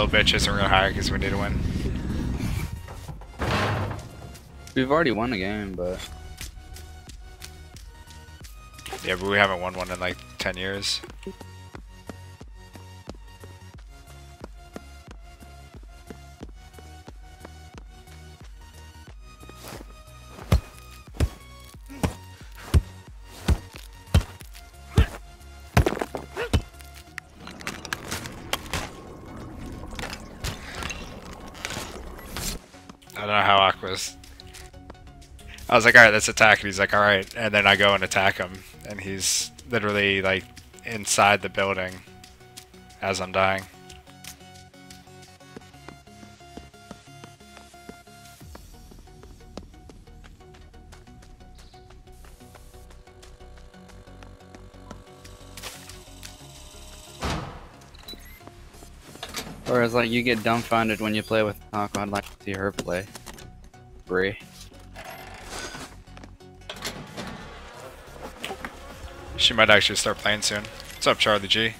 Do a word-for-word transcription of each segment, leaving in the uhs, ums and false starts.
little bit just real high because we need to win. We've already won a game, but... yeah, but we haven't won one in like ten years. I don't know how Aqua's. I was like, alright, let's attack. And he's like, alright. And then I go and attack him. And he's literally, like, inside the building as I'm dying. Or it's like you get dumbfounded when you play with Taco. I'd like to see her play. Bree. She might actually start playing soon. What's up, Charlie G?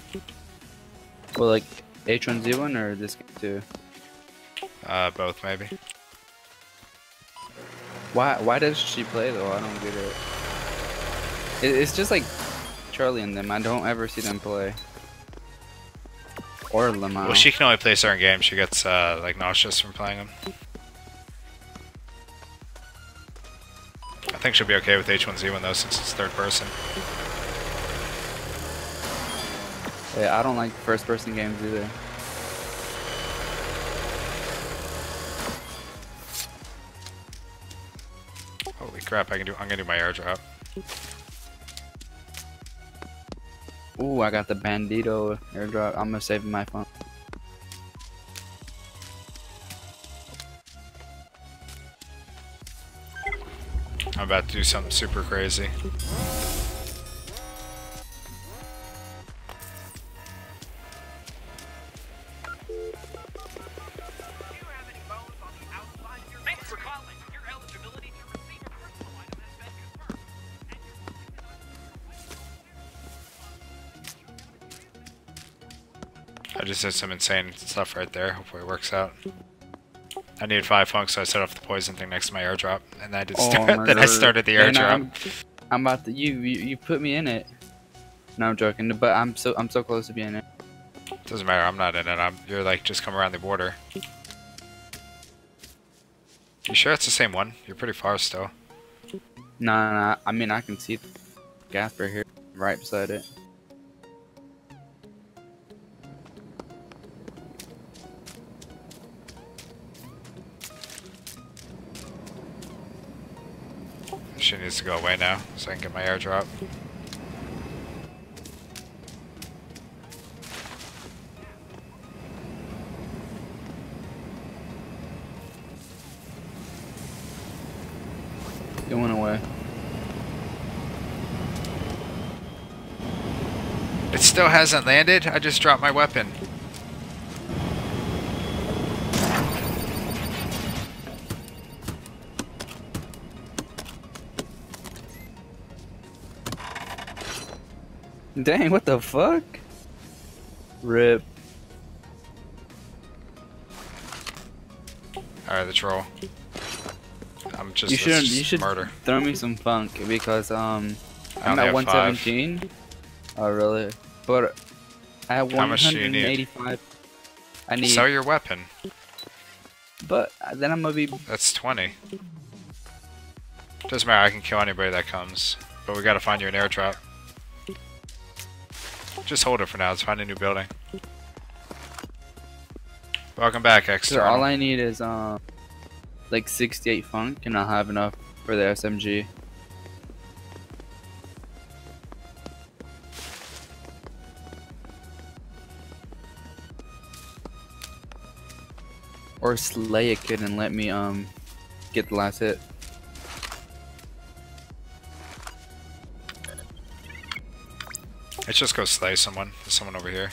Well, like H one Z one or this game too? Uh, both maybe. Why? Why does she play though? I don't get it. it it's just like Charlie and them. I don't ever see them play. Or Lamar. Well, she can only play certain games. She gets uh, like nauseous from playing them. I think she'll be okay with H one Z one though, since it's third person. Yeah, I don't like first-person games either. Holy crap! I can do. I'm gonna do my airdrop. Ooh, I got the Bandito airdrop. I'm gonna save my phone. I'm about to do something super crazy. I just did some insane stuff right there. Hopefully it works out. I needed five funks, so I set off the poison thing next to my airdrop, and I did. Start, oh, then I started the airdrop. I'm, I'm about to. You, you you put me in it. No, I'm joking, but I'm so I'm so close to being in it. Doesn't matter. I'm not in it. I'm. You're like just come around the border. You sure it's the same one? You're pretty far still. Nah, nah. I mean, I can see the gap right here, right beside it. She needs to go away now, so I can get my airdrop. It went away. It still hasn't landed. I just dropped my weapon. Dang, what the fuck? Rip. Alright, the troll. I'm just you should, you should murder. Throw me some funk because um I'm at one seventeen. Five. Oh really? But I have one eighty-five. I need. Sell your weapon. But then I'm gonna be. That's twenty. Doesn't matter. I can kill anybody that comes. But we gotta find you an airdrop. Just hold it for now. Let's find a new building. Welcome back, External. So all I need is um, like sixty-eight funk, and I'll have enough for the S M G. Or slay a kid and let me um get the last hit. Let's just go slay someone. There's someone over here.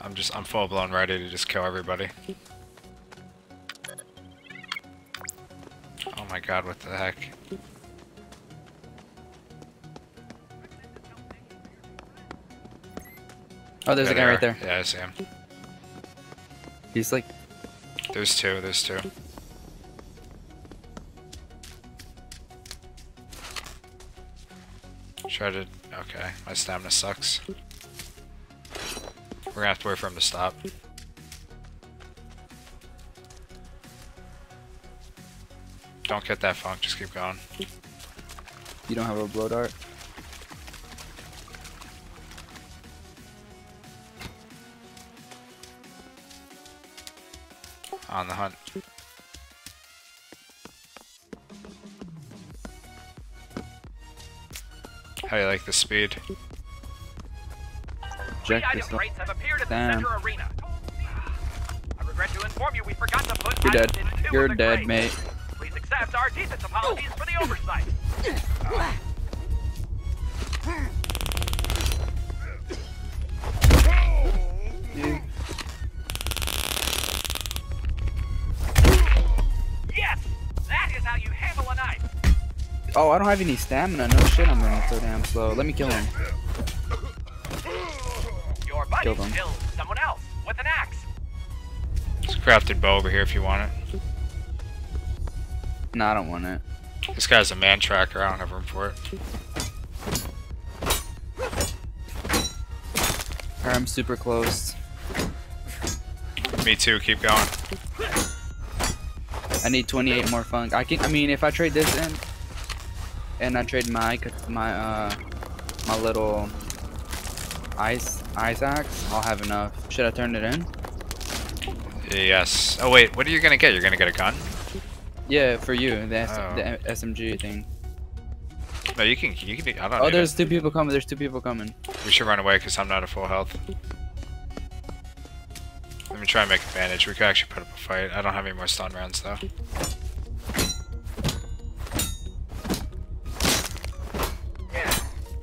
I'm just, I'm full blown ready to just kill everybody. Oh my god, what the heck? Oh, there's yeah, a guy right there. Yeah, I see him. He's like... There's two, there's two. Try to... Okay, my stamina sucks. We're gonna have to wait for him to stop. Don't get that funk, just keep going. You don't have a blow dart? On the hunt. How do you like the speed? Check this out. Damn. I regret to inform you we forgot to put. You're dead. You're dead, mate. Please accept our deepest apologies for the oversight. Oh. Oh, I don't have any stamina. No shit, I'm running so damn slow. Let me kill him. Your buddy killed him. Killed someone else with an axe. There's a crafted bow over here if you want it. No, I don't want it. This guy's a man tracker. I don't have room for it. I'm super close. Me too. Keep going. I need twenty-eight more funk. I can. I mean, if I trade this in. And I trade my my uh my little ice ice axe. I'll have enough. Should I turn it in? Yes. Oh wait, what are you gonna get? You're gonna get a gun? Yeah, for you the, oh. the S M G thing. No, you can you can. I don't. Oh, there's it. two people coming. There's two people coming. We should run away because I'm not at full health. Let me try and make advantage. We could actually put up a fight. I don't have any more stun rounds though.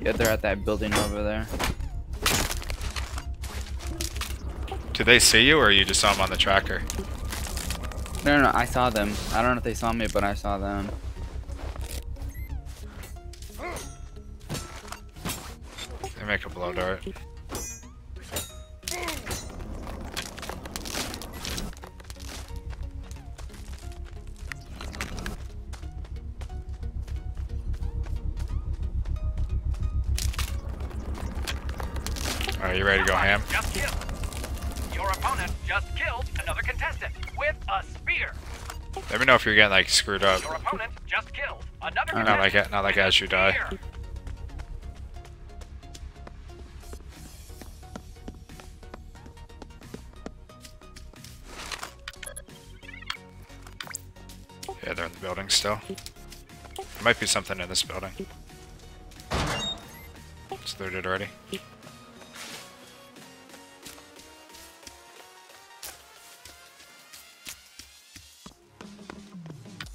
Yeah, they're at that building over there. Do they see you, or you just saw them on the tracker? No, no, no, I saw them. I don't know if they saw me, but I saw them. They make a blow dart. Are you ready to go ham? Just killed. Your opponent just killed another contestant with a spear. Let me know if you're getting like screwed up. Your opponent just killed another contestant. Not like it, not like as you die. Yeah, they're in the building still. There might be something in this building. It's looted already.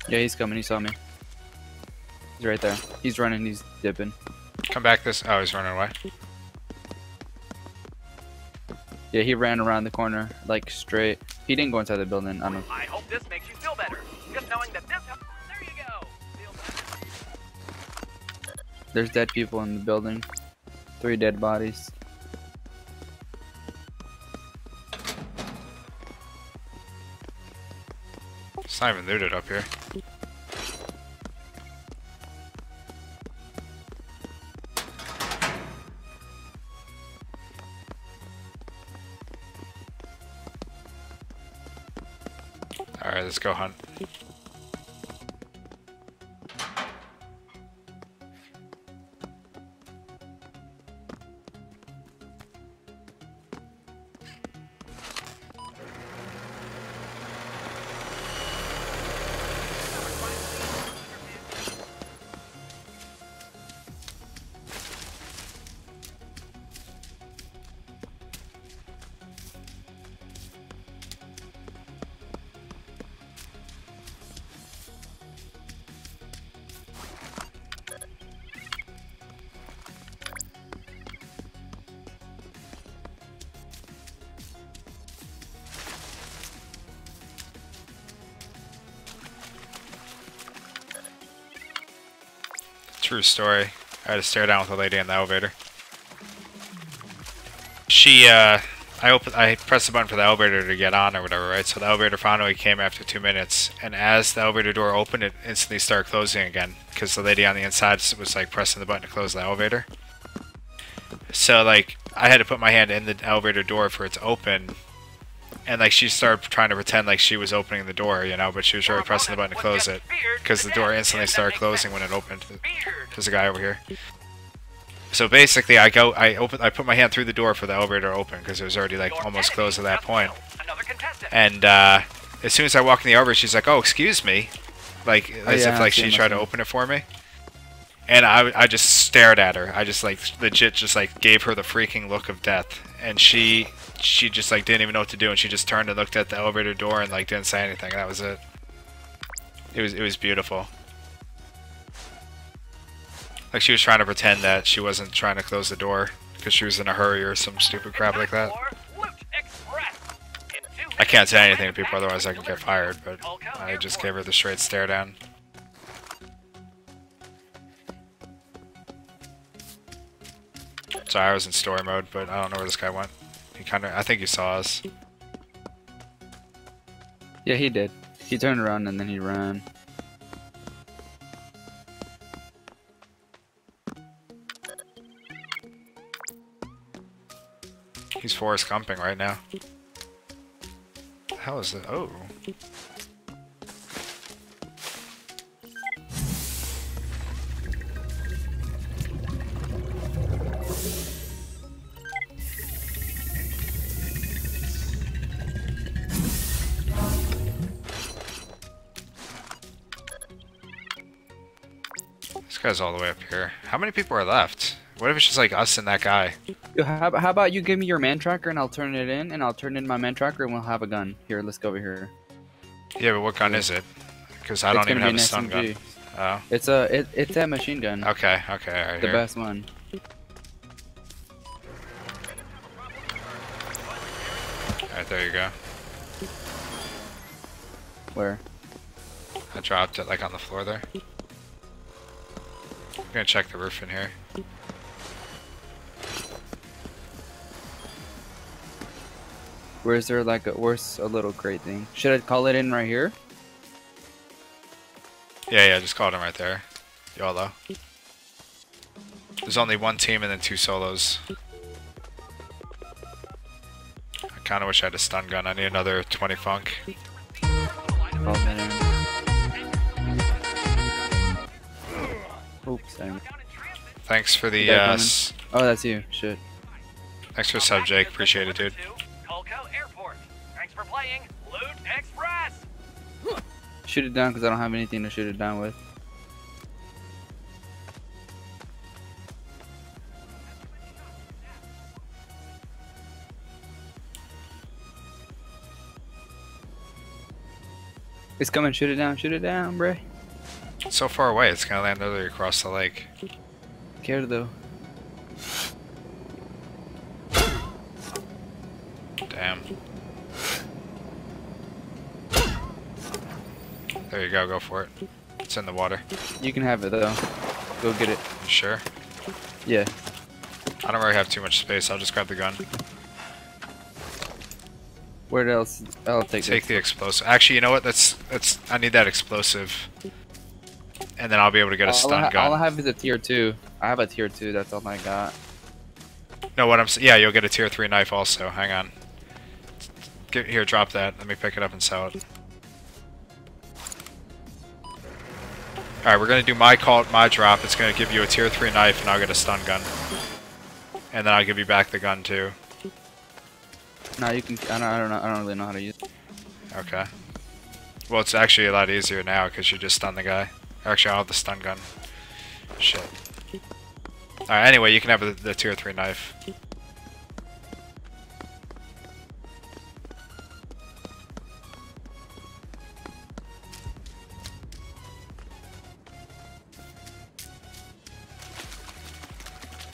Yeah, he's coming. He saw me. He's right there. He's running. He's dipping. Come back this... Oh, he's running away. Yeah, he ran around the corner, like, straight. He didn't go inside the building. I don't know. I hope this makes you feel better. Just knowing that this... There you go. Feel better. There's dead people in the building. Three dead bodies. It's not even looted up here. Alright, let's go hunt. True story. I had to stare down with a lady in the elevator. she, uh, I opened, I pressed the button for the elevator to get on or whatever, right? So the elevator finally came after two minutes, and as the elevator door opened, it instantly started closing again because the lady on the inside was like pressing the button to close the elevator. So like I had to put my hand in the elevator door for it to open, and like she started trying to pretend like she was opening the door, you know, but she was really pressing the button to close it because the door instantly started closing when it opened. There's a guy over here. So basically, I go, I open, I put my hand through the door for the elevator to open because it was already like almost closed at that point. And uh, as soon as I walk in the elevator, she's like, "Oh, excuse me," like as if like she tried to open it for me. And I, I just stared at her. I just like legit just like gave her the freaking look of death, and she, she just like didn't even know what to do, and she just turned and looked at the elevator door and like didn't say anything. And that was it. It was, it was beautiful. Like she was trying to pretend that she wasn't trying to close the door because she was in a hurry or some stupid crap like that. I can't say anything to people, otherwise I can get fired, but I just gave her the straight stare down. Sorry, I was in story mode, but I don't know where this guy went. He kind of, I think he saw us. Yeah, he did. He turned around and then he ran. He's Forrest Gumping right now. The hell is that? Oh. This guy's all the way up here. How many people are left? What if it's just like us and that guy? How, how about you give me your man tracker and I'll turn it in, and I'll turn in my man tracker and we'll have a gun. Here, let's go over here. Yeah, but what gun is it? Because I don't even have a stun gun. Oh. It's a it, it's that machine gun. Okay, okay, all right. The best one. All right, there you go. Where? I dropped it like on the floor there. I'm gonna check the roof in here. Where's there like a, where's a little crate thing? Should I call it in right here? Yeah, yeah, just call it in right there. YOLO. There's only one team and then two solos. I kind of wish I had a stun gun. I need another twenty funk. Oops. Dang. Thanks for the. Uh, oh, that's you. Shit. Thanks for the sub, Jake. Appreciate it, dude. Colco Airport. Thanks for playing Loot Express. Shoot it down because I don't have anything to shoot it down with. It's coming. Shoot it down. Shoot it down, bruh. It's so far away. It's gonna land literally across the lake. Care though. Damn. There you go, go for it. It's in the water. You can have it though. Go get it. You sure? Yeah. I don't really have too much space, I'll just grab the gun. Where else? I'll take Take it. the explosive. Actually, you know what? That's, that's, I need that explosive. And then I'll be able to get a stun gun. All I have is a tier two. I have a tier two, that's all I got. No, what I'm saying, yeah, you'll get a tier three knife also. Hang on. Get, here, drop that. Let me pick it up and sell it. Alright, we're going to do my call, my drop. It's going to give you a tier three knife, and I'll get a stun gun. And then I'll give you back the gun, too. No, you can... I don't, I don't, know, I don't really know how to use it. Okay. Well, it's actually a lot easier now, because you just stun the guy. Actually, I'll have the stun gun. Shit. Alright, anyway, you can have the, the tier three knife.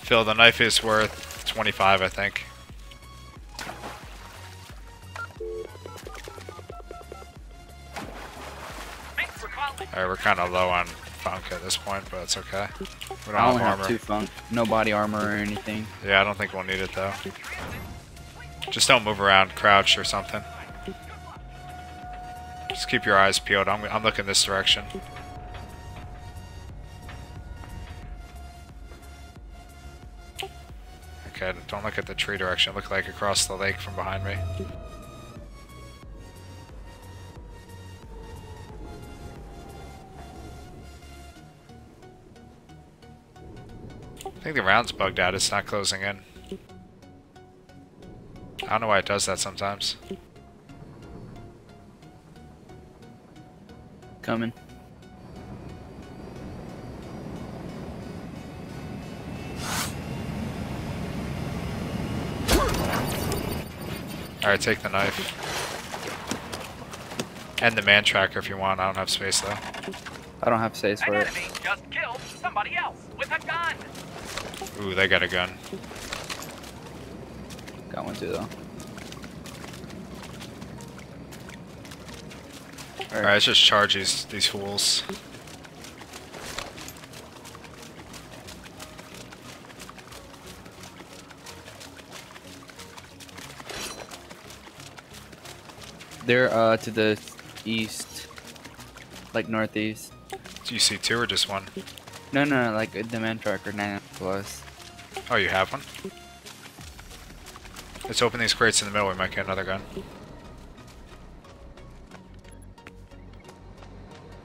Phil, the knife is worth twenty-five, I think. Alright, we're kind of low on funk at this point, but it's okay. We don't I only have, have two funk. No body armor or anything. Yeah, I don't think we'll need it though. Just don't move around, crouch or something. Just keep your eyes peeled. I'm, I'm looking this direction. Okay, don't look at the tree direction. Look like across the lake from behind me. I think the round's bugged out. It's not closing in. I don't know why it does that sometimes. Coming. Alright, take the knife. And the man tracker if you want. I don't have space though. I don't have space for it. An enemy just killed somebody else with a gun. Ooh, they got a gun. Got one too though. Alright, right, let's just charge these, these fools. They're uh, to the east, like northeast. Do you see two or just one? No, no, no like the man tracker nine plus. Oh, you have one? Let's open these crates in the middle, we might get another gun.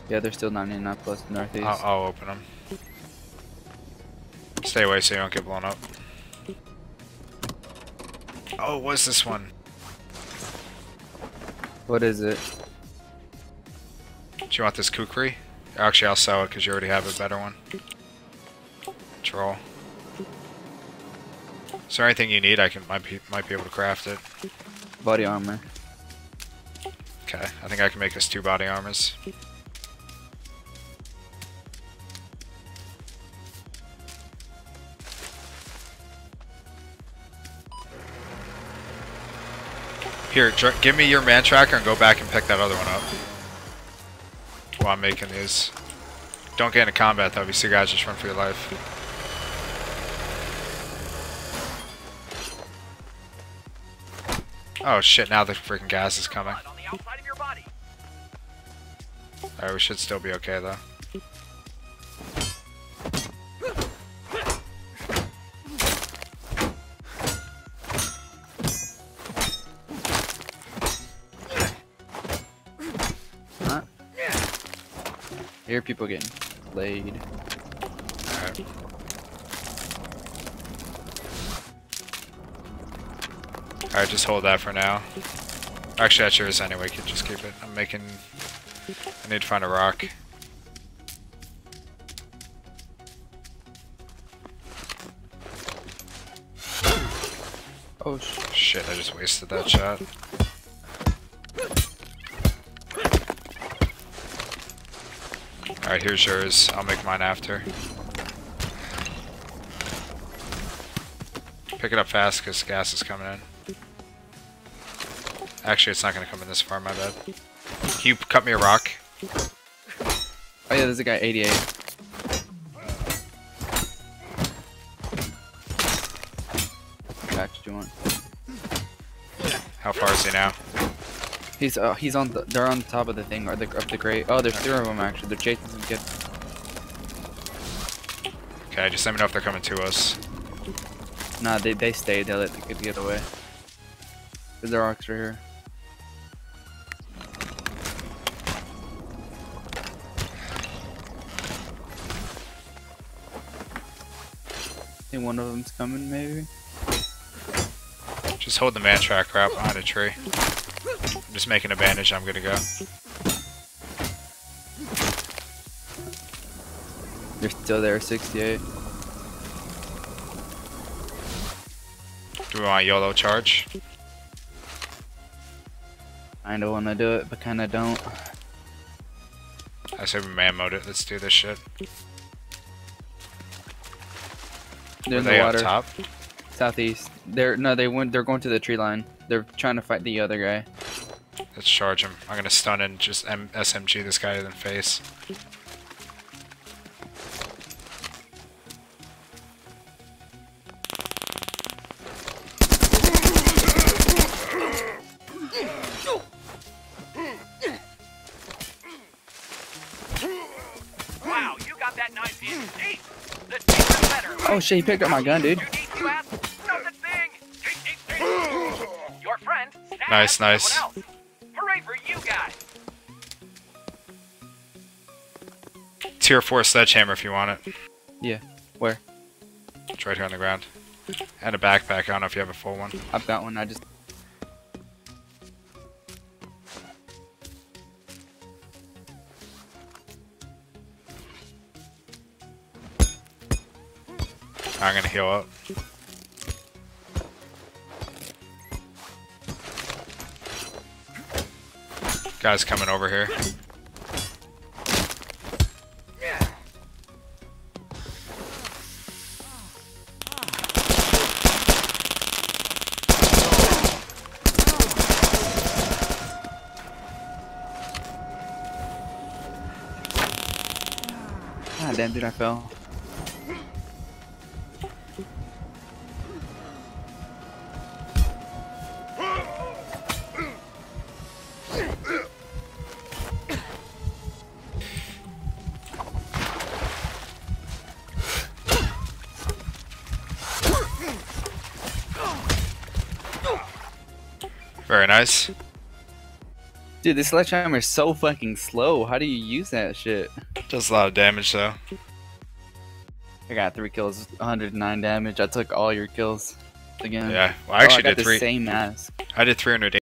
Yeah, they're still ninety-nine plus northeast. I'll, I'll open them. Stay away so you don't get blown up. Oh, what's this one? What is it? Do you want this kukri? Actually, I'll sell it because you already have a better one. Troll. Is there anything you need? I can might be, might be able to craft it. Body armor. Okay, I think I can make us two body armors. Here, give me your man tracker and go back and pick that other one up. While I'm making these. Don't get into combat though, if you see guys just run for your life. Oh shit, now the freaking gas is coming. Alright, we should still be okay though. I hear people getting laid. Alright. Alright, just hold that for now. Actually, that's yours anyway, you can just keep it. I'm making... I need to find a rock. Oh sh shit, I just wasted that shot. Alright, here's yours. I'll make mine after. Pick it up fast because gas is coming in. Actually, it's not going to come in this far, my bad. Can you cut me a rock? Oh yeah, there's a guy, eighty-eight. What do you want? How far is he now? He's uh, he's on the they're on the top of the thing or the up the grate. Oh, there's okay. Three of them actually. They're chasing some kids. Okay, just let me know if they're coming to us. Nah, they they stay. They let the kids get away. There's the rocks right here. I think one of them's coming maybe. Just hold the man tracker out behind a tree. I'm just making a bandage, I'm gonna go. You're still there, sixty-eight. Do we want a YOLO charge? I don't wanna do it, but kinda don't. I said we man mode it, let's do this shit. They're in the water. Up top? Southeast. They're no they went they're going to the tree line. They're trying to fight the other guy. Let's charge him. I'm gonna stun and just M S M G this guy in the face. Oh shit, he picked up my gun, dude. Nice, nice. Hooray for you guys. Tier four sledgehammer if you want it. Yeah. Where? It's right here on the ground. And a backpack. I don't know if you have a full one. I've got one. I just. I'm gonna heal up. Guys coming over here. Ah, damn, dude, I fell. Very nice. Dude, this sledgehammer is so fucking slow. How do you use that shit? Does a lot of damage though. I got three kills, one hundred nine damage. I took all your kills again. Yeah, well, I actually oh, I got did the three. Same as. I did three hundred eight.